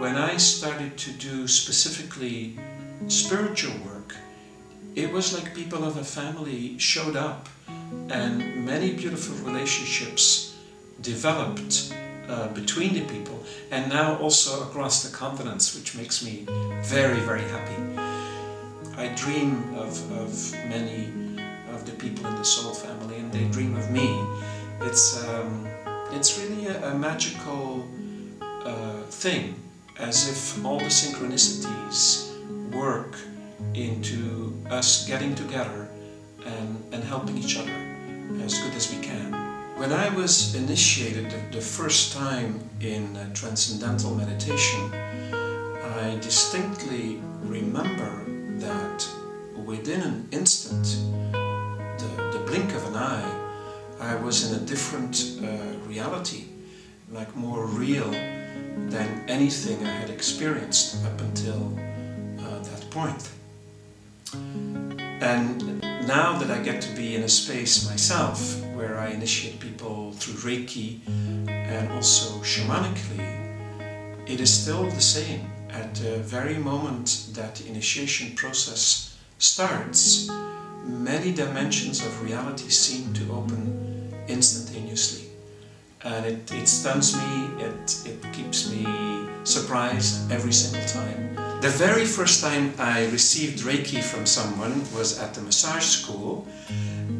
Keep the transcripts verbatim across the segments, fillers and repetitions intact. when I started to do specifically spiritual work, it was like people of the family showed up and many beautiful relationships developed uh, between the people, and now also across the continents, which makes me very, very happy. I dream of, of many of the people in the soul family, and they dream of me. It's, um, it's really a, a magical uh, thing, as if all the synchronicities work into us getting together and, and helping each other as good as we can. When I was initiated the, the first time in uh, Transcendental Meditation, I distinctly remember that within an instant, the, the blink of an eye, I was in a different uh, reality, like more real than anything I had experienced up until uh, that point. And now that I get to be in a space myself where I initiate people through Reiki and also shamanically, it is still the same. At the very moment that the initiation process starts, many dimensions of reality seem to open instantaneously. And it, it stuns me, it, it keeps me surprised every single time. The very first time I received Reiki from someone was at the massage school,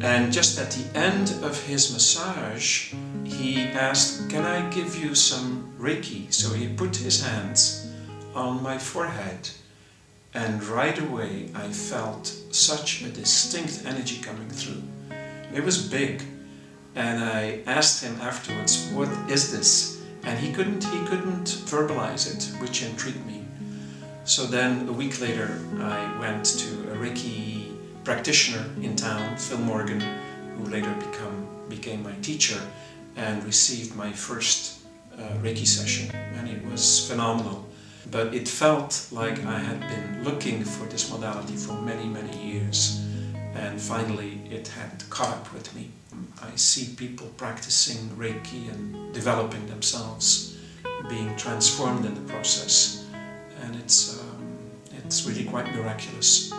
and just at the end of his massage, he asked, "Can I give you some Reiki?" So he put his hands on my forehead, and right away I felt such a distinct energy coming through. It was big, and I asked him afterwards, "What is this?" And he couldn't, he couldn't verbalize it, which intrigued me. So then a week later I went to a Reiki practitioner in town, Phil Morgan, who later become, became my teacher, and received my first uh, Reiki session, and it was phenomenal. But it felt like I had been looking for this modality for many, many years, and finally it had caught up with me. I see people practicing Reiki and developing themselves, being transformed in the process, and it's, um, it's really quite miraculous.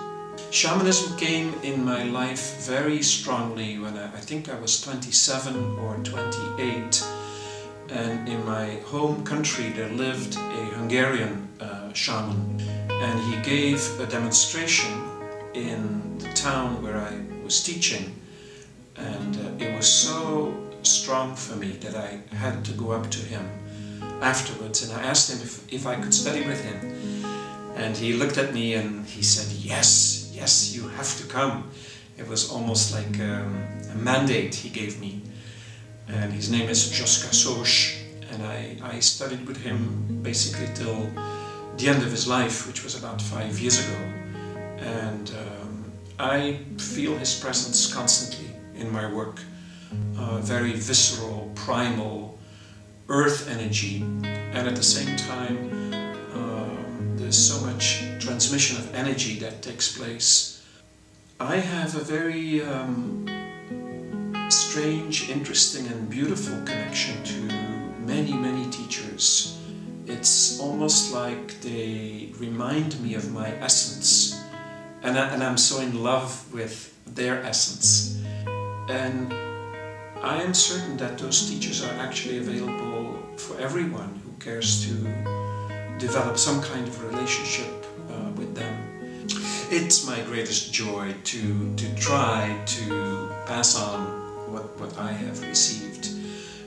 Shamanism came in my life very strongly when I, I think I was twenty-seven or twenty-eight. And in my home country there lived a Hungarian uh, shaman, and he gave a demonstration in the town where I was teaching, and uh, it was so strong for me that I had to go up to him afterwards, and I asked him if, if I could study with him, and he looked at me and he said, "Yes, yes, you have to come." It was almost like um, a mandate he gave me. And his name is Joska Soch, and I, I studied with him basically till the end of his life, which was about five years ago. And um, I feel his presence constantly in my work, uh, very visceral, primal, earth energy, and at the same time uh, there's so much transmission of energy that takes place. I have a very um, strange, interesting and beautiful connection to many, many teachers. It's almost like they remind me of my essence, and, I, and I'm so in love with their essence. And I am certain that those teachers are actually available for everyone who cares to develop some kind of relationship uh, with them. It's my greatest joy to, to try to pass on What, what I have received,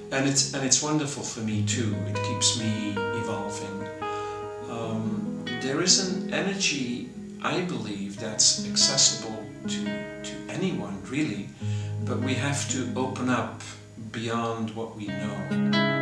and it's and it's wonderful for me too. It keeps me evolving. Um, there is an energy, I believe, that's accessible to to anyone really, but we have to open up beyond what we know.